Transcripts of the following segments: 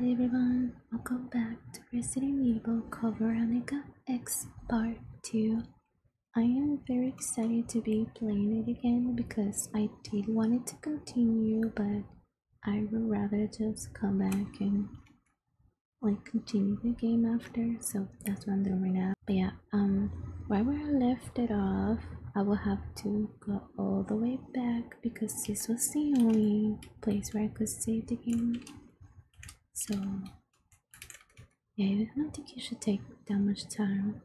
Hi everyone, welcome back to Resident Evil Code Veronica X Part 2. I am very excited to be playing it again because I did want it to continue, but I would rather just come back and like continue the game after, so that's what I'm doing right now. But yeah, right where I left it off, I will have to go all the way back because this was the only place where I could save the game. So, yeah, I don't think you should take that much time.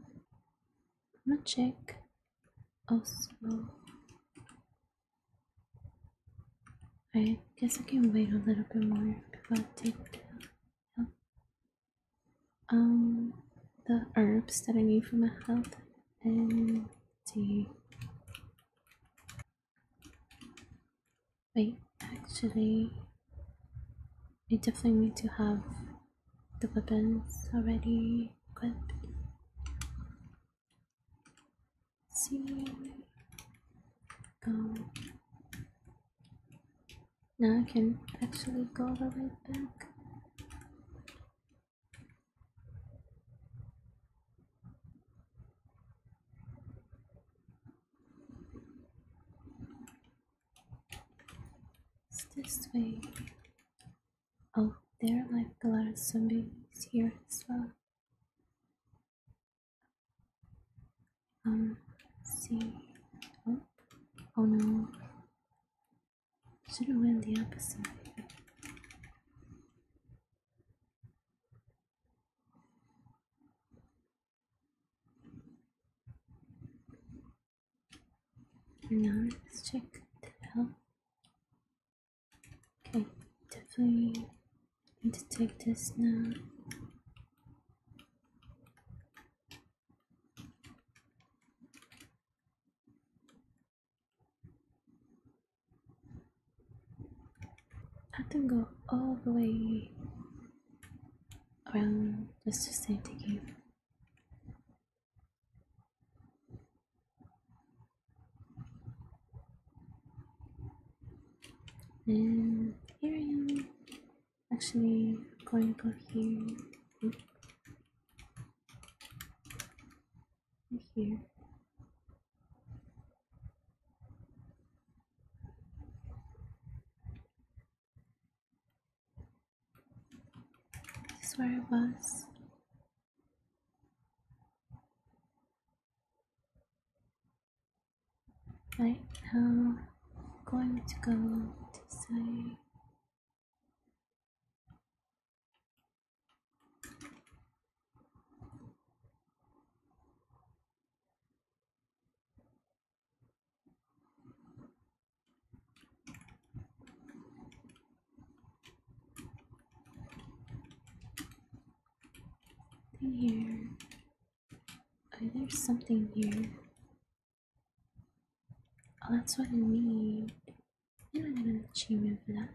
I'm gonna check also. I guess I can wait a little bit more before I take the help. The herbs that I need for my health and tea. Wait, actually, I definitely need to have the weapons already equipped. Let's see, go. Now I can actually go all the way back. It's this way. Oh, there are like a lot of zombies here as well. Let's see. Oh no. Should have went the opposite way. Now let's check the hell. Okay, definitely. I need to take this now. I can go all the way around just to save the game. And here I am. Actually, I'm going to go here, and here. This is where I was. Right now, I'm going to go to the side. Here. Oh, there's something here. Oh, that's what I need. I think I'm gonna have an achievement for that.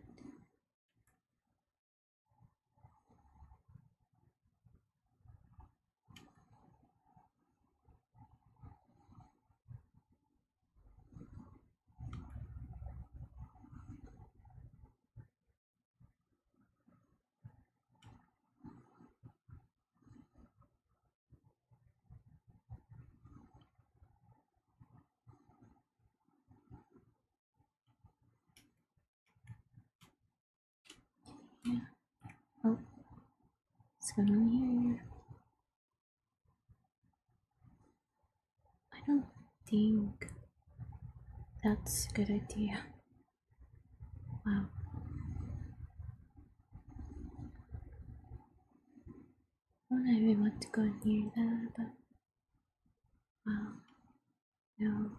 Yeah. Oh, what's going on here? I don't think that's a good idea. Wow. I don't even want to go near that, but wow. No,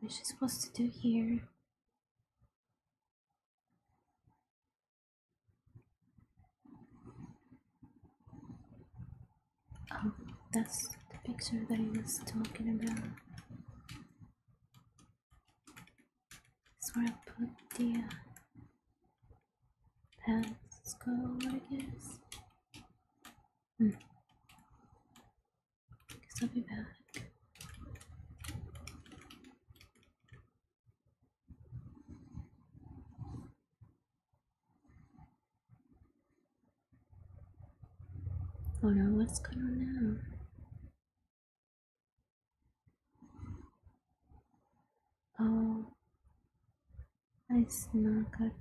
what is she supposed to do here? Oh, that's the picture that I was talking about. That's where I put the pads go, I guess. Guess I'll be back. Hold on, what's going on now? Oh, I snuck up.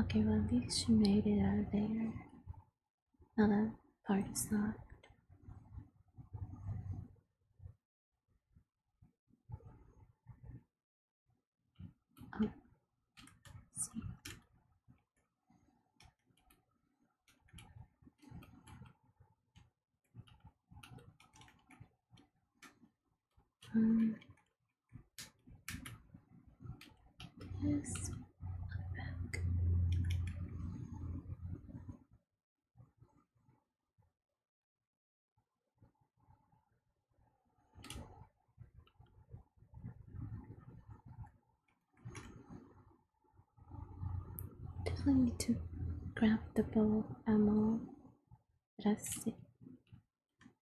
Okay, well, at least she made it out of there. Now that part is locked. Yes, I'm back. Definitely need to grab the bow of ammo. That's it.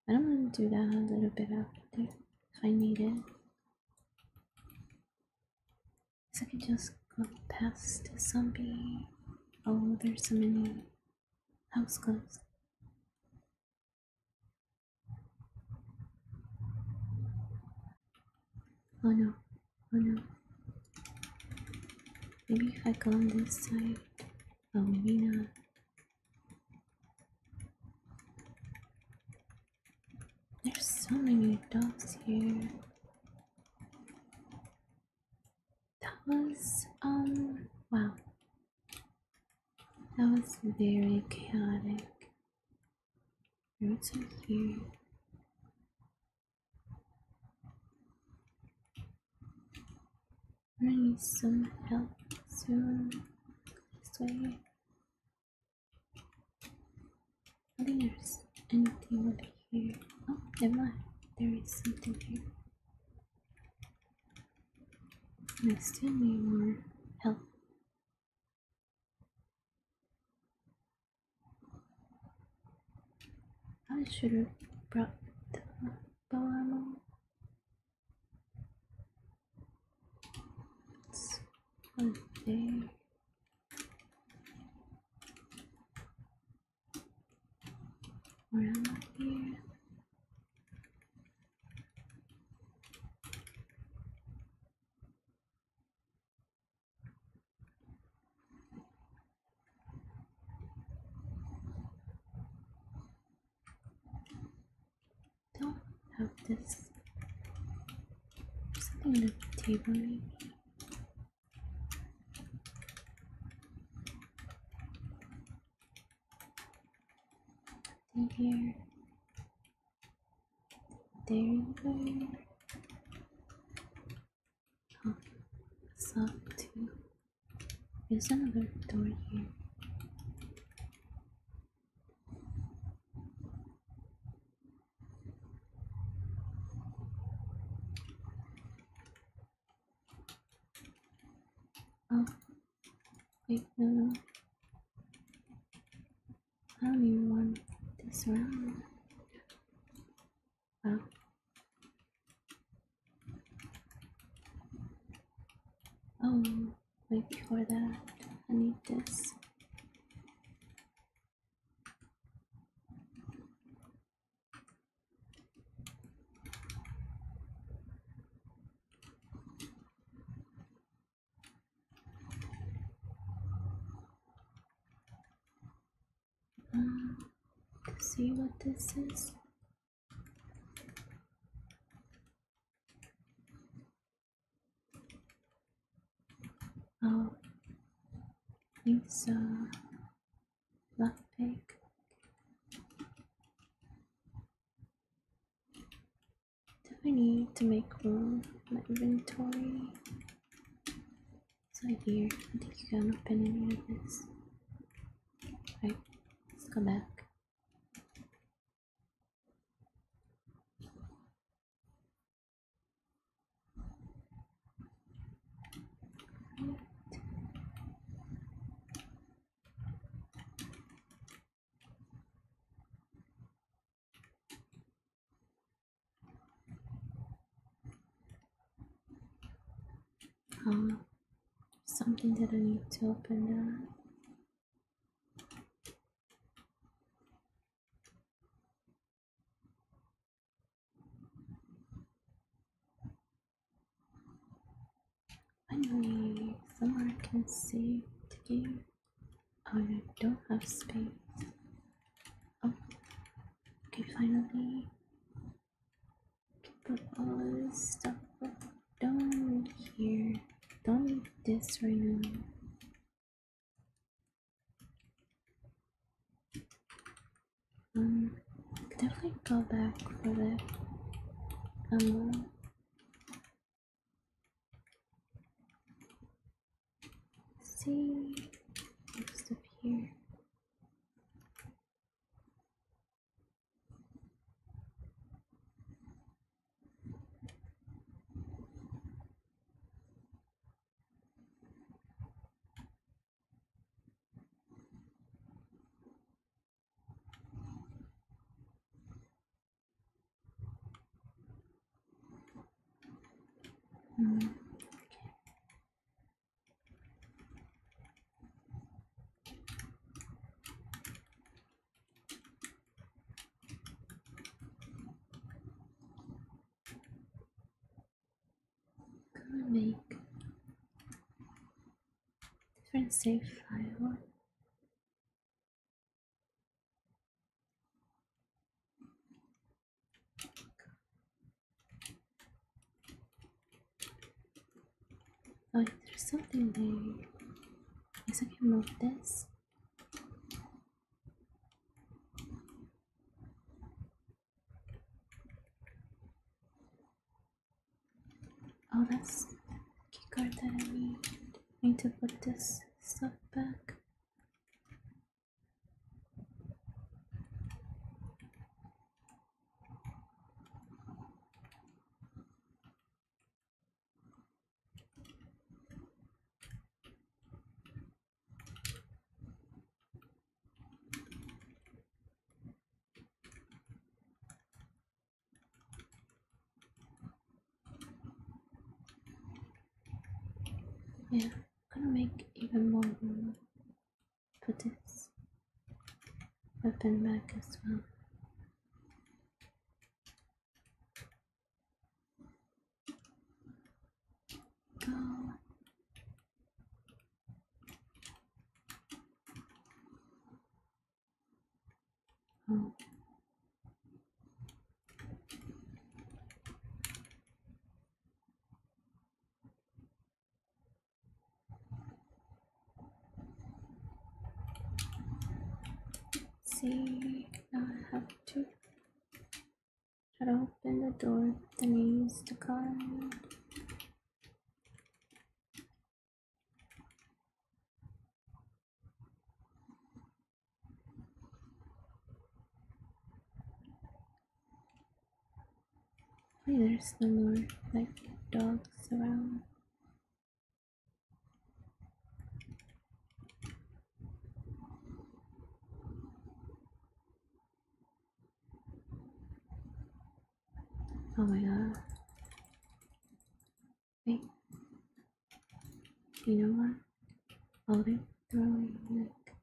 I don't want to do that a little bit after. If I need it, so I can just go past the zombie. Oh, there's so many house gloves. Oh no, oh no. Maybe if I go on this side. Oh, maybe not. There's so many dogs here. That was, wow. That was very chaotic. What's in here? I'm gonna need some help soon. This way. I think there's anything over here. Oh, never mind. There is something here. I still need more help. I should have brought the bow ammo. It's over there. Where am I here? Have this something on the table, maybe. In here. There you go. Oh, it's locked too. There's another door here. Oh, wait, no, I don't even want this around. Wow. Oh, wait, before that, I need this. See what this is? Oh, it's a lockpick. Definitely need to make room for my inventory. It's right here. I think you can open any of this. Right, let's go back. Something that I need to open Finally, someone I can save to you. Oh, I don't have space. Oh, okay, finally. Put all of this stuff down here. Don't need this right now. Definitely go back for the ammo. See what's up here. Okay. Gonna make different save file. Oh, there's something there. Guess I can move this. Oh, that's the keycard that I need. I need to put this stuff back. Yeah, I'm gonna make even more room for this weapon back as well. Go. Oh. See, now I have to try to open the door that needs the card. Wait, there's no more like dogs around. Oh my god. Wait. You know what? Oh, they're throwing like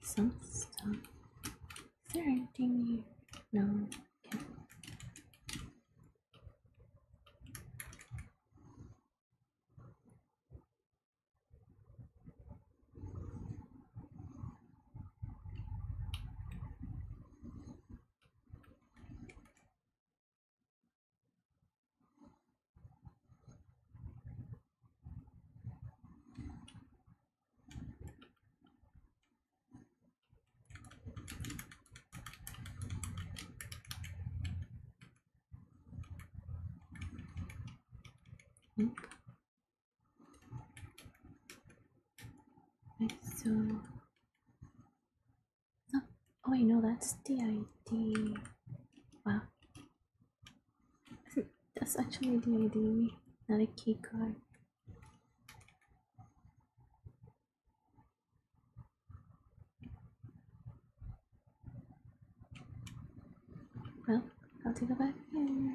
some stuff. Is there anything here? No. Okay. Right, so oh, oh wait, no, that's the ID. Wow, that's actually the ID, not a key card. Well, I'll take it back here.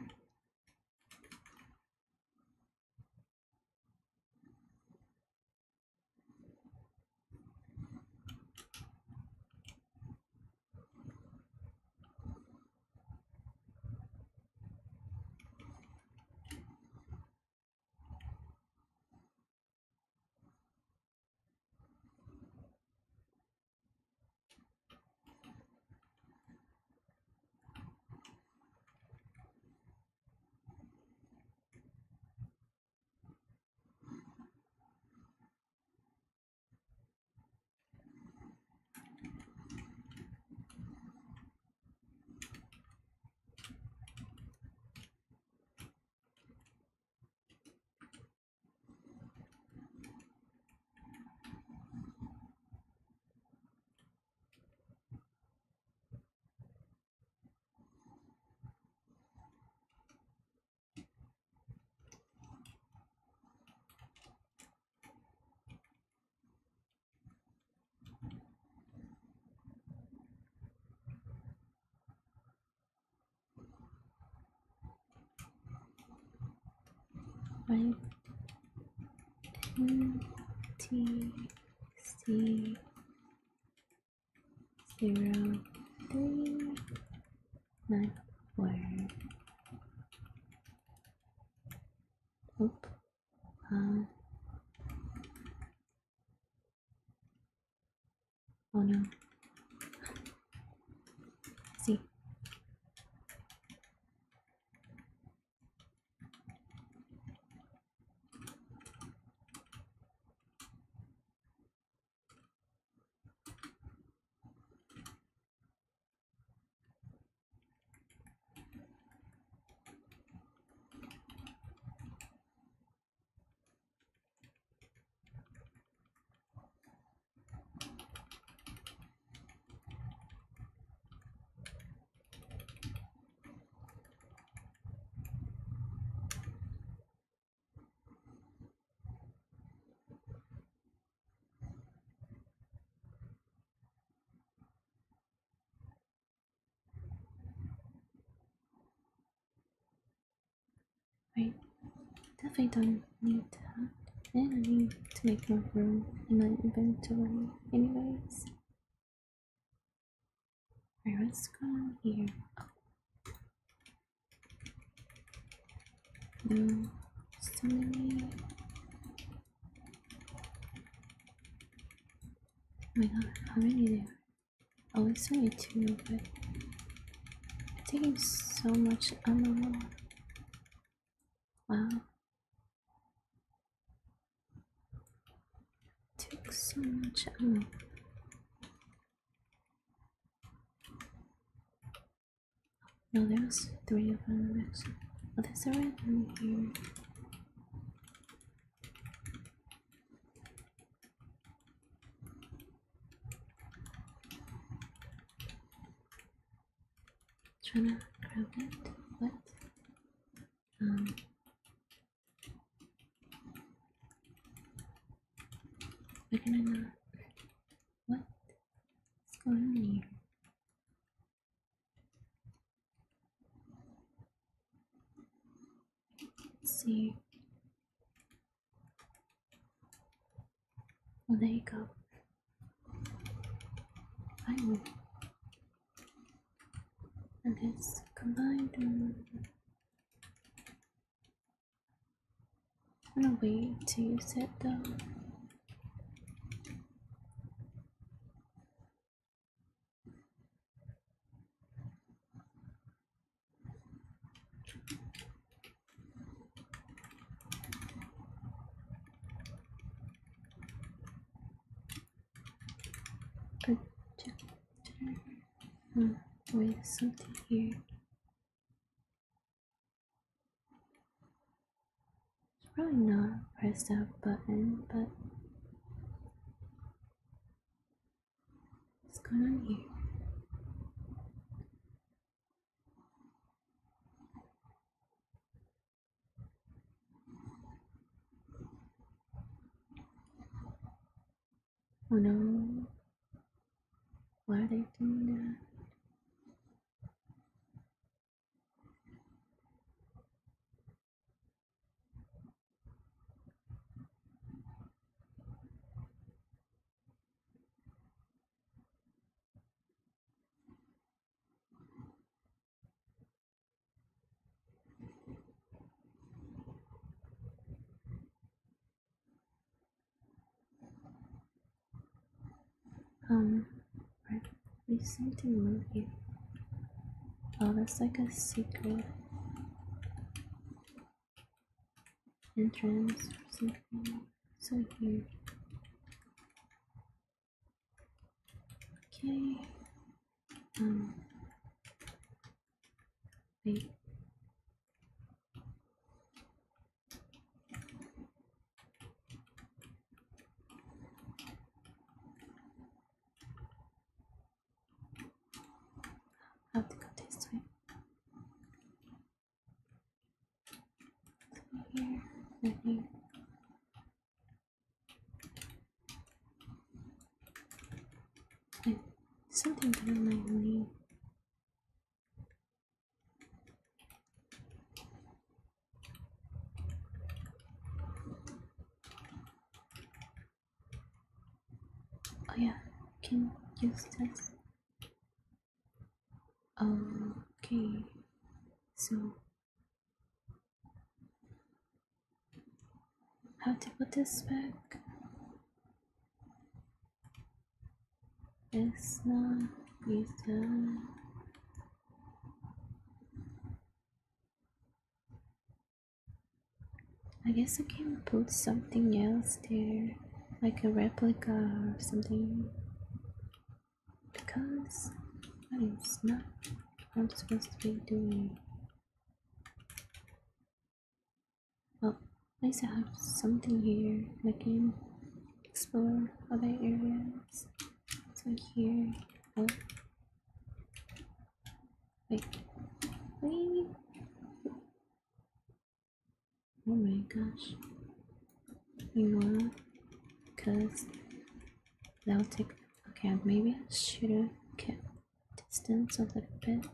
5 2 3 0 3 9 4. Oop. Oh no. See. Right, definitely don't need that, and I need to make more room in my inventory anyways. Alright, let's go on here. Oh. No, so many. Oh my god, how many there? Oh, it's only 2, but it's taking so much ammo. Wow, took so much ammo. No, there was 3 of them actually. Oh, there's a red one here. Trying to grab it. What? Why can I not? What's going on here? Let's see. Oh, there you go. Finally. And let's combine them. I'm gonna wait to use it though. Projector. Oh, wait, there's something here. Should probably not press that button, but what's going on here? Oh no. Why are they doing that? Right, there's something new here. Oh, that's like a secret entrance or something. So here. Okay. Wait. I have to go this way. Here, nothing. Wait, something down my knee. Oh yeah, I can use this. Okay, so how to put this back? It's not easy. I guess I can put something else there, like a replica or something, because that is not what I'm supposed to be doing. Well, at least I have something here. I can explore other areas. So here, oh, wait. Oh my gosh, you know, because that'll take, okay, maybe I should have kept distance a little bit.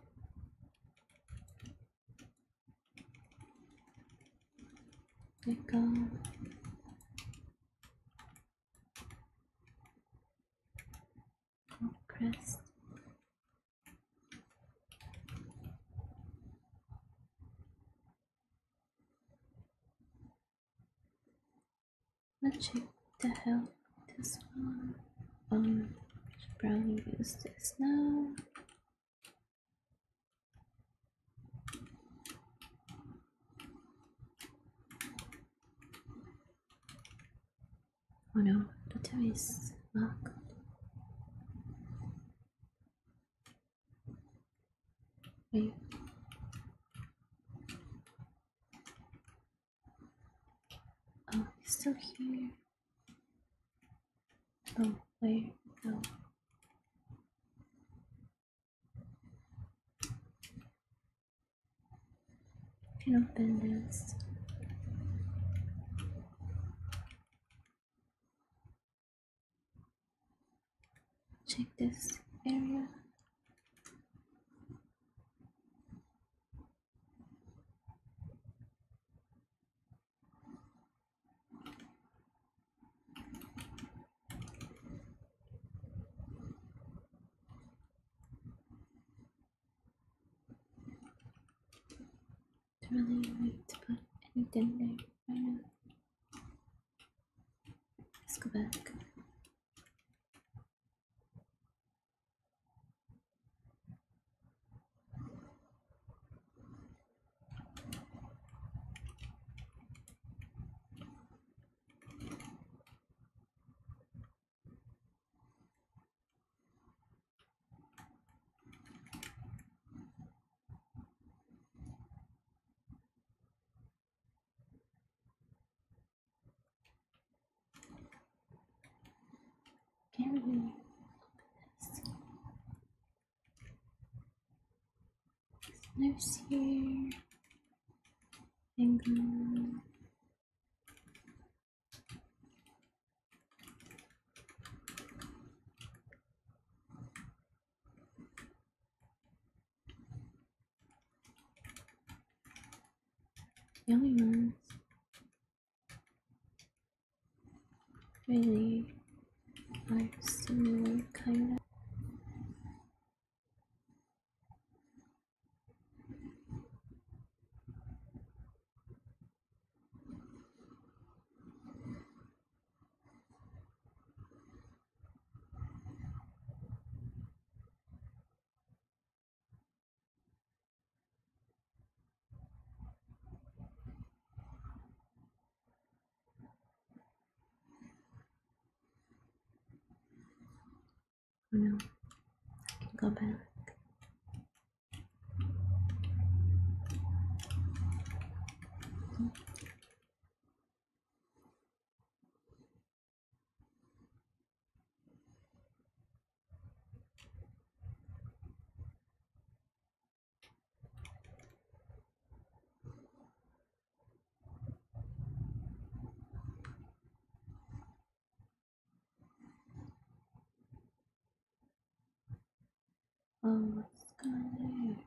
There you go. Oh, crest. Let's check the hell this one. Should probably use this now. Oh no, the door is locked. Wait. Oh, he's still here. Oh, where? Oh. I can open this. Check this area. Really need to put anything there right now. Let's go back. There's here, and the only ones really are similar, kind of. Oh no, I can go back. What's going on there?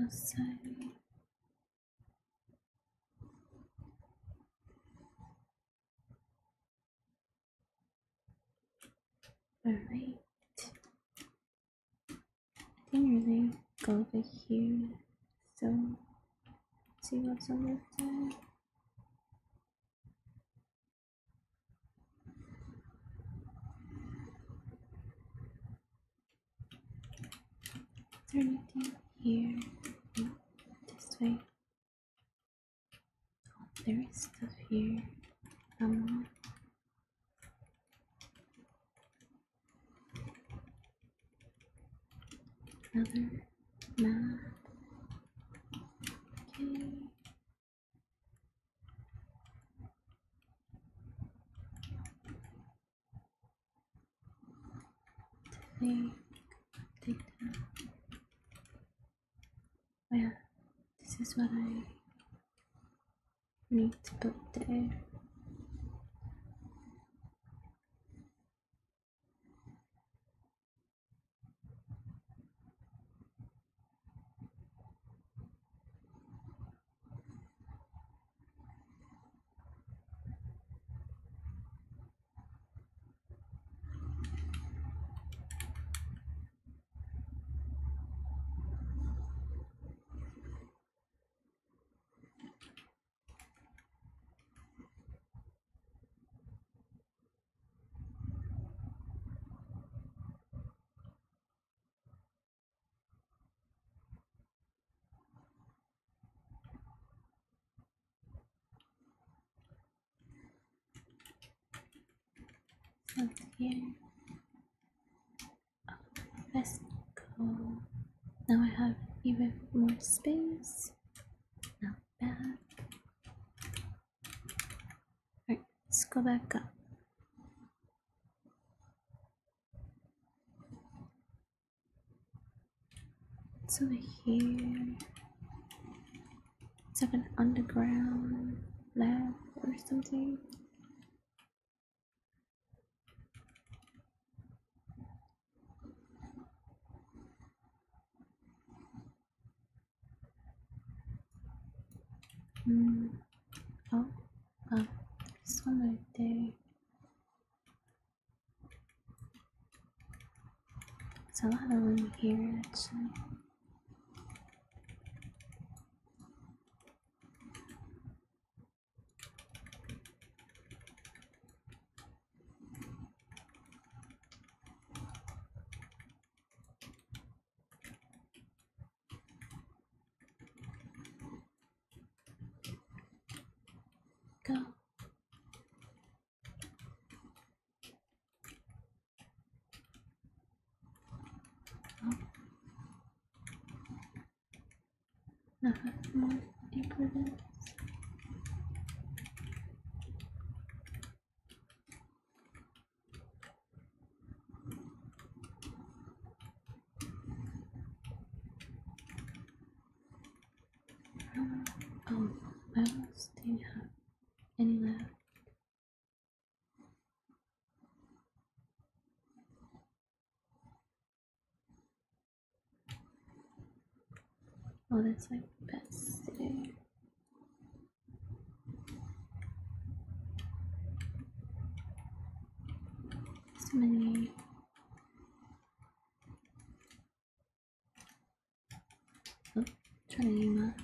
Outside. Alright. I didn't really go over here, so let's see what's on this side. Is there anything here? No, this way. Oh, there is stuff here. Another map. Okay. Take that. Well, this is what I need to put there. Here. Oh, let's go. Now I have even more space. Now back. Alright, let's go back up. It's over here. It's like an underground lab or something. Oh, this one right there. There's a lot of room here, actually. More improvements. Oh, I almost didn't have any left. Oh, that's like best today. So many. Oh, trying to aim up.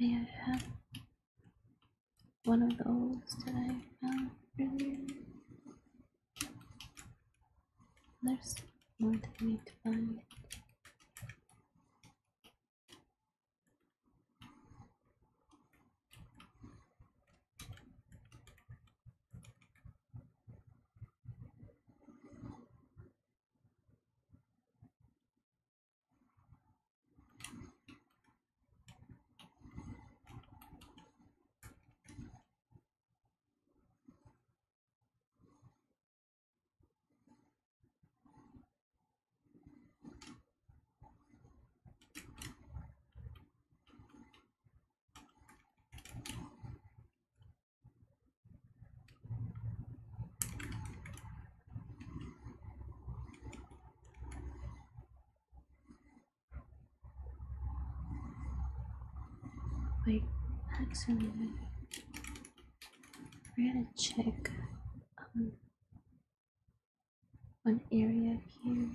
May I have one of those that I found earlier? There's more that I need to find. Wait, accident. We're gonna check one area here.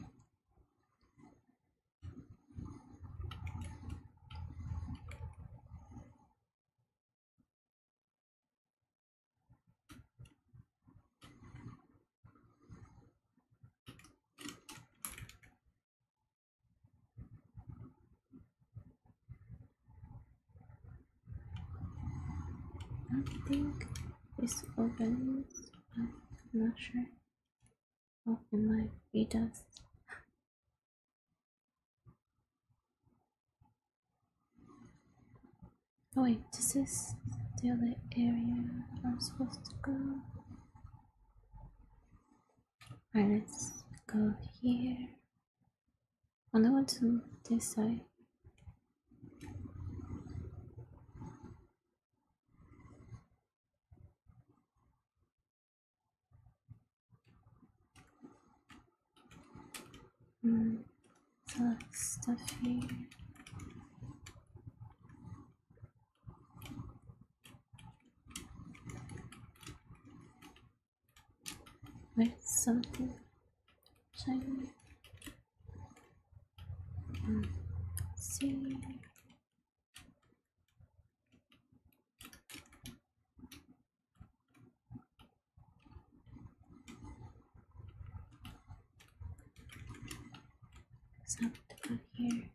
I think it's open, I'm not sure. Oh, it might be dust. Oh wait, this is the other area I'm supposed to go. Alright, let's go here. I don't want to this side. So that's stuff here. Where's something shiny? Let's see. Here.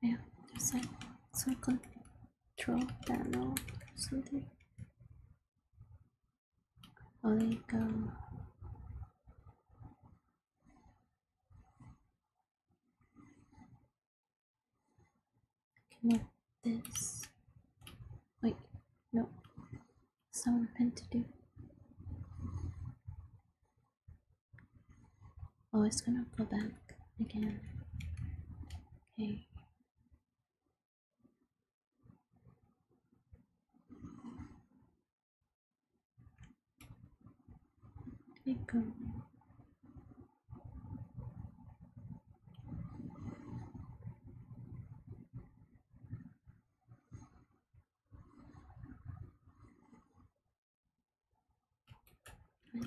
Yeah, there's like some control panel or something. Oh, there you go. I can move this. Wait, no. That's not what I meant to do. Oh, it's gonna go back again. Okay. There you go. Right.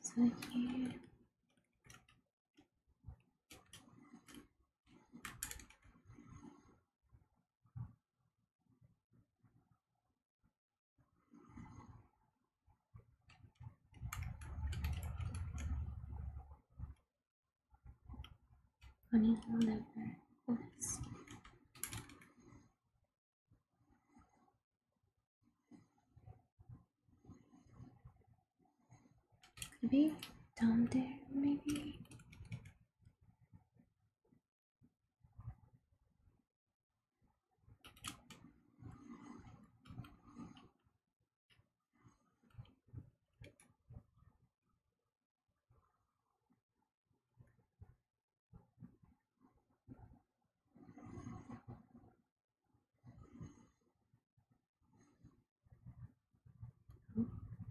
So here. I need a lever. Oops. Could be down there, maybe?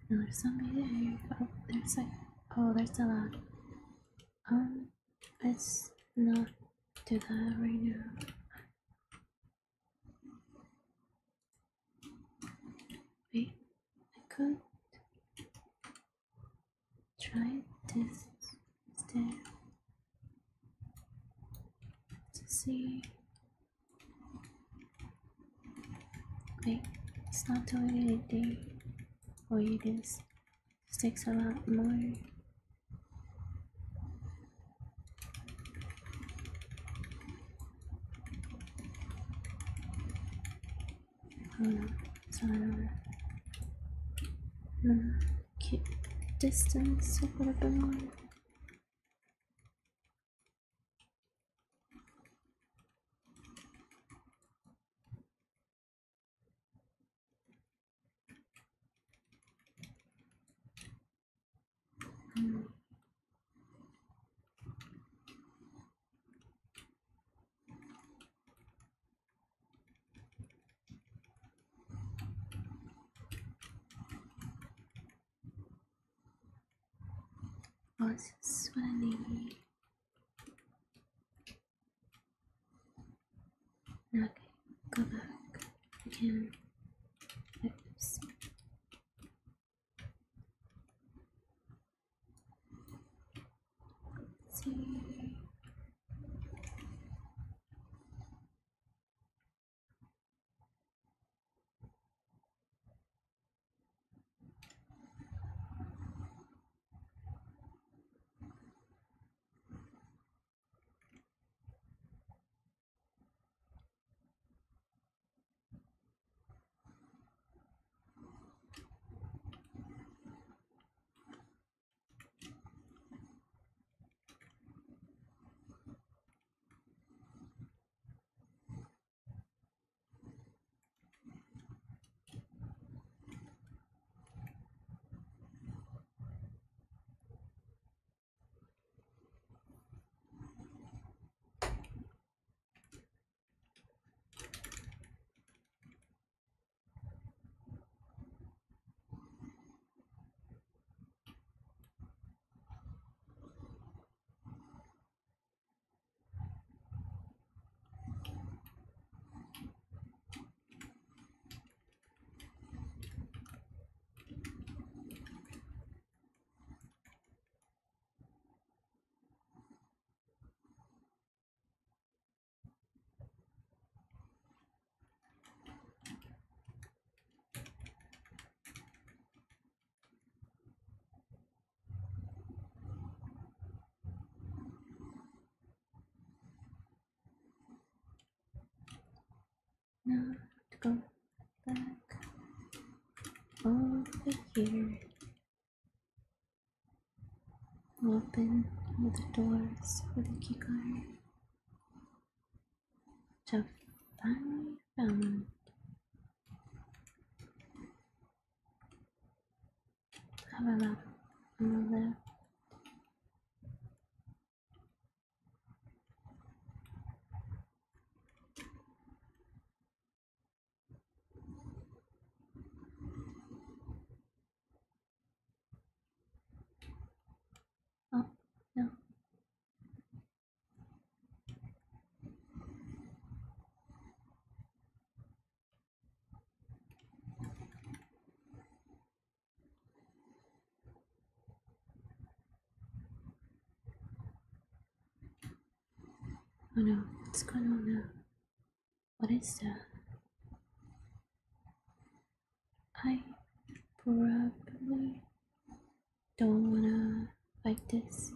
There's somebody there. Oh, there's like, oh, there's a lot. Let's not do that right now. Wait, I could try this instead to see. Wait, it's not doing anything. Oh, it is. This takes a lot more. Oh no, it's not over. Keep distance a little bit more. Oh, this is what I need. Okay, go back. We can like this. Let's see. Now to go back over here, open with the doors for the keycard, which I've finally found. Have a map on the left. Oh no, what's going on now? What is that? I probably don't wanna fight this.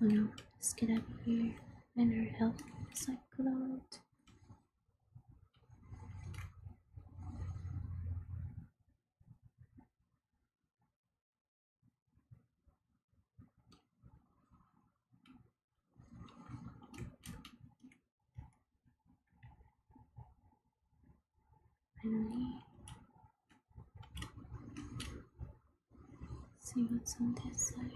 Oh no, let's get out of here. And her health is like glowed. See what's on this side.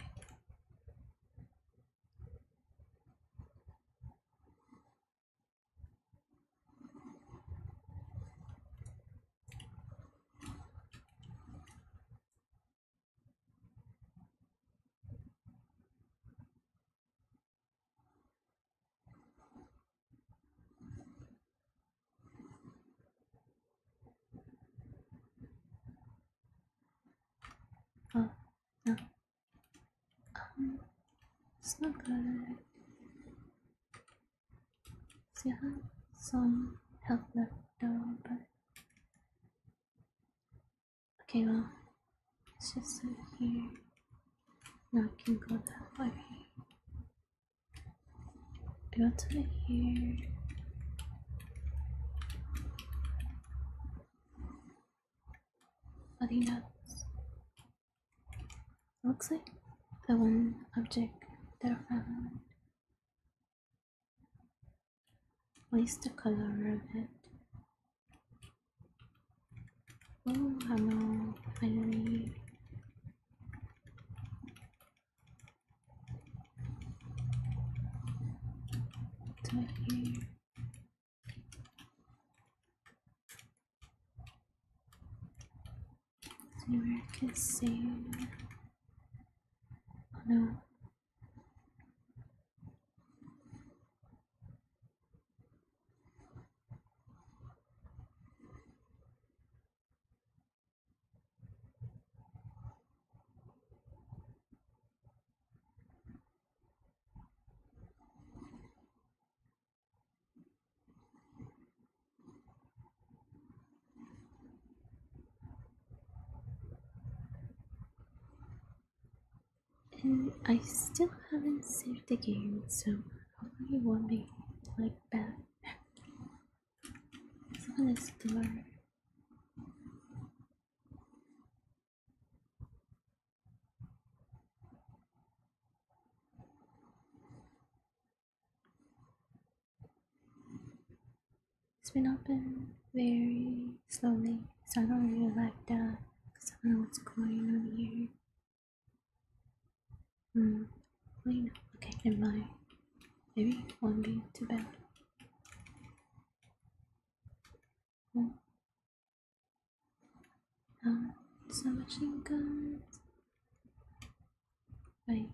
Oh. No. It's not good. See, I have some health left though, but okay, well, it's just right here. Now I can go that way. Go to right here. I think that's looks like the one object that I found. What is the color of it? Oh, hello, finally. What's right here? Is anywhere I can save? No. And I still haven't saved the game, so hopefully it won't be like bad. So let's explore. It's been open very slowly, so I don't really like that because I don't know what's going on here. Wait, okay, never mind. Maybe it won't be too bad. So machine guns. Wait.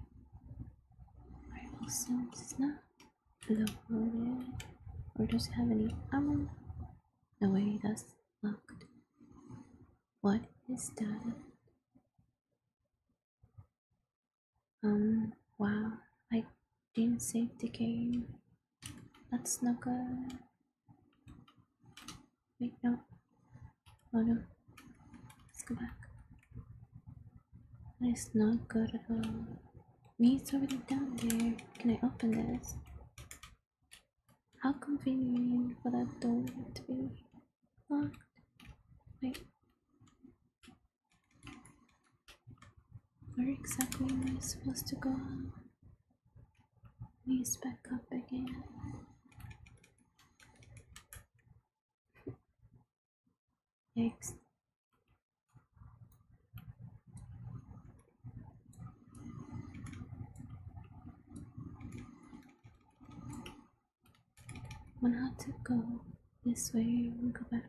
Alright, also, this is not loaded. Or does it have any ammo? No way, that's locked. What is that? Wow, I didn't save the game. That's not good. Wait, no. Oh no. Let's go back. That is not good at all. Me, it's already down there. Can I open this? How convenient for that door to be locked. Wait. Where exactly am I supposed to go? Please back up again. Yikes. I know how to go this way and go back.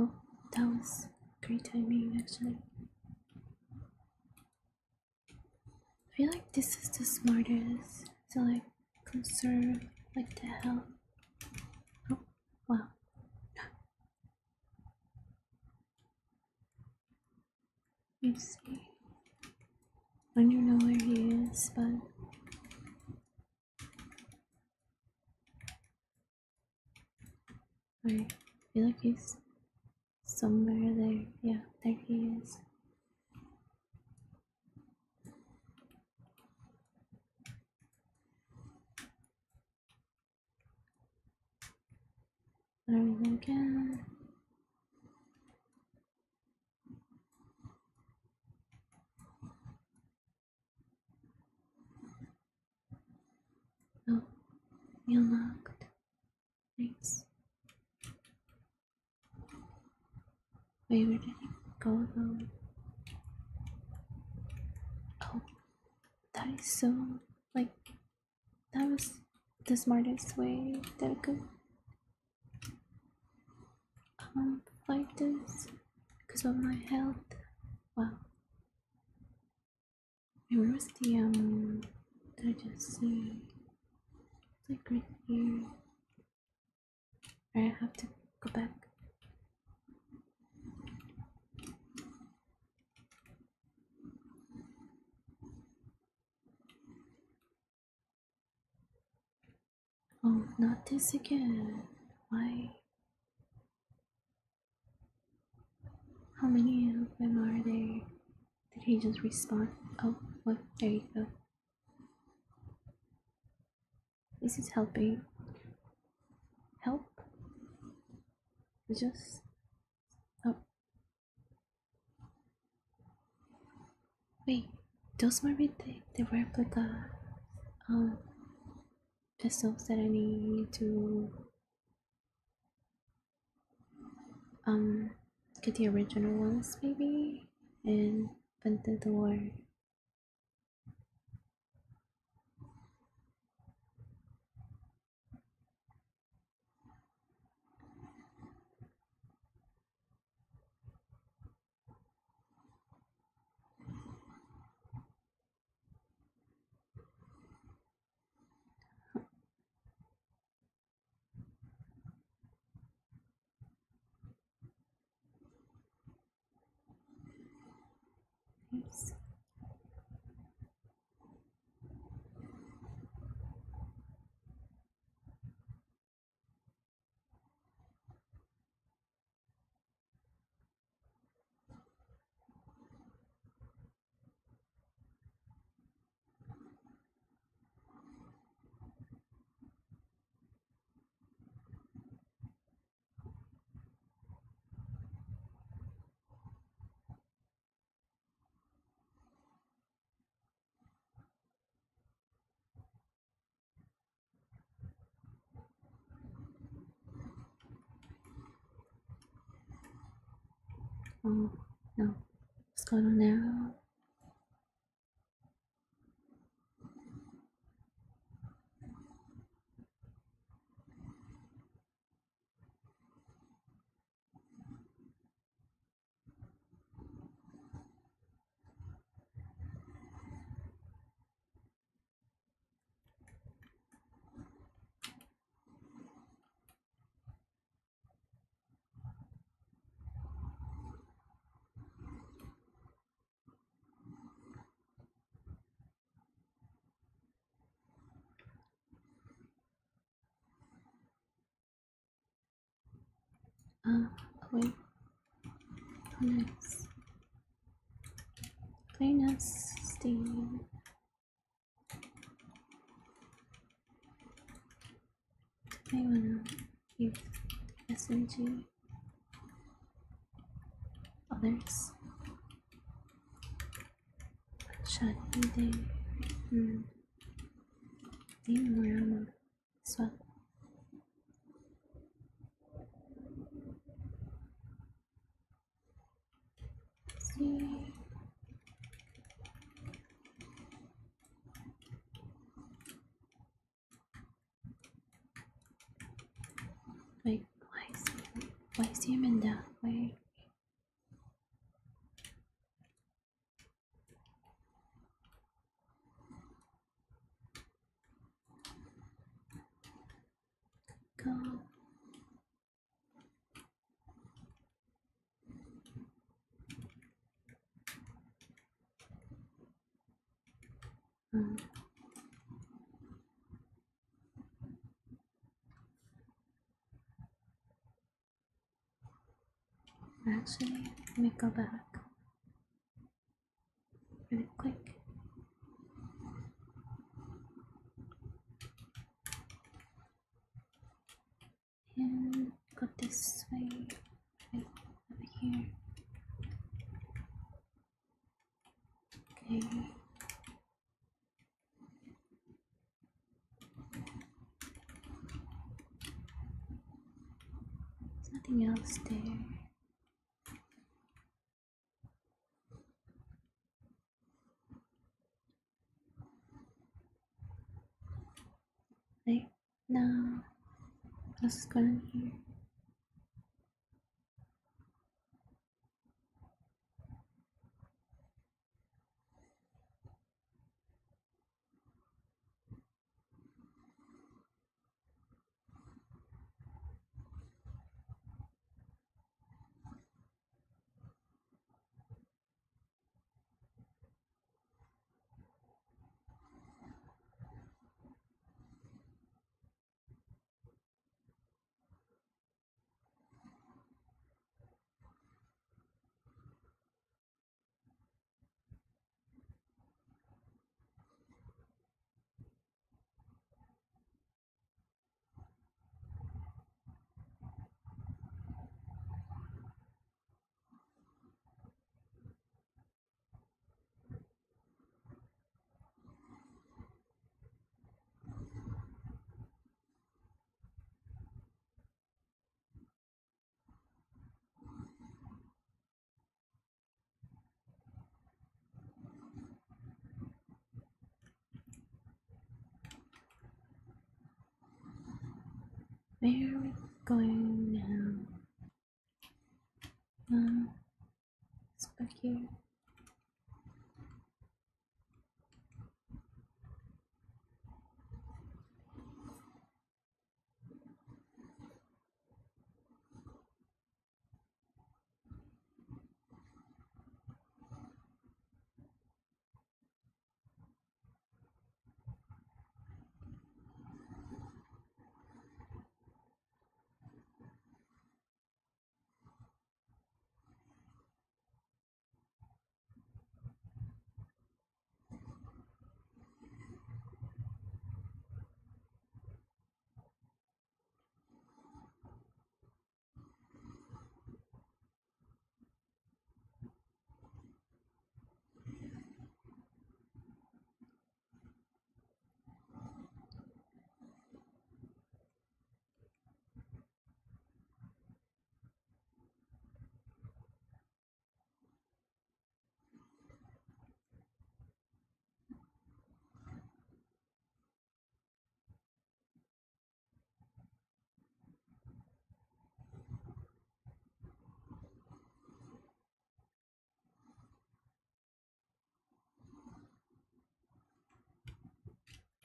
Oh, that was great timing actually. I feel like this is the smartest to like conserve like the hell. Oh, wow. Let's see. I don't know where he is, but alright, I feel like he's somewhere there, yeah, there he is. There we go again. Oh, we unlocked. Thanks. Wait, where did it go though? Oh, that is so, like, that was the smartest way that I could fight this because of my health. Wow. And where was the did I just see? It's like right here. Alright, I have to go back. Oh, not this again. Why? How many of them are there? Did he just respawn? Oh, what? There you go. This is helping. Help? Just... Oh. Wait, those might be the replica. Pistols that I need to get the original ones maybe and open the door. Oops. Oh, no. What's going on now? Okay. Nice. Clean us, steam. I wanna give SMG others. Shut me down. Demon swap. Wait, why is him in that way? Go. Actually, let me go back really quick. And go this way, right over here. Okay. Nothing else there. Right now, what's going on here? Where are we going now? It's back here.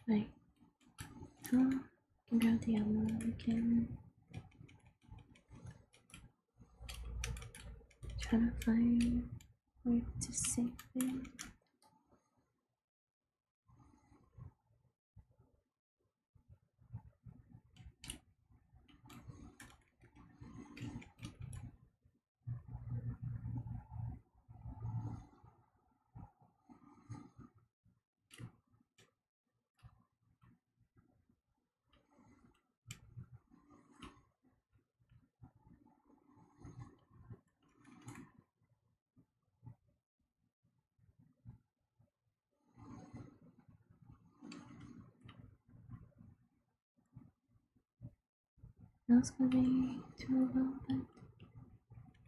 Like, oh, I can grab the ammo, I can try to find where to save it. Those were they too relevant.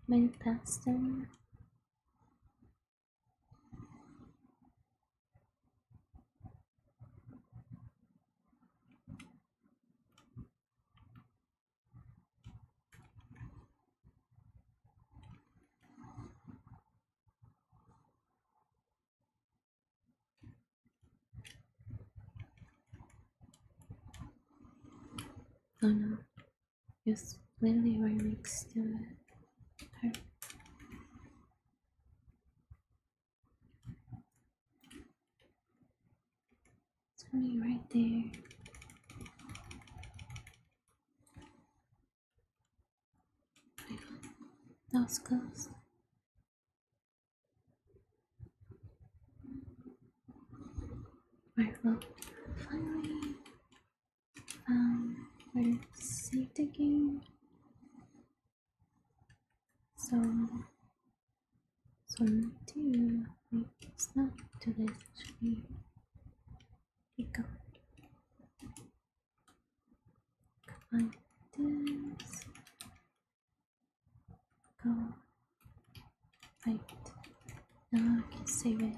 Made it past them. Oh no. It's literally right next to it. Perfect. It's really right there. That was close. Alright, well, finally found where to save the game. So let's not do this actually. We go combine this, go right now. I can save it.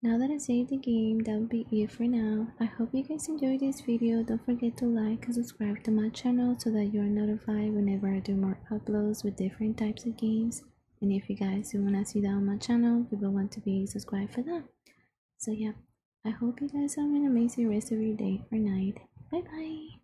Now that I saved the game, that would be it for now. I hope you guys enjoyed this video. Don't forget to like and subscribe to my channel so that you are notified whenever I do more uploads with different types of games. And if you guys do want to see that on my channel, you will want to be subscribed for that. So yeah, I hope you guys have an amazing rest of your day or night. Bye bye!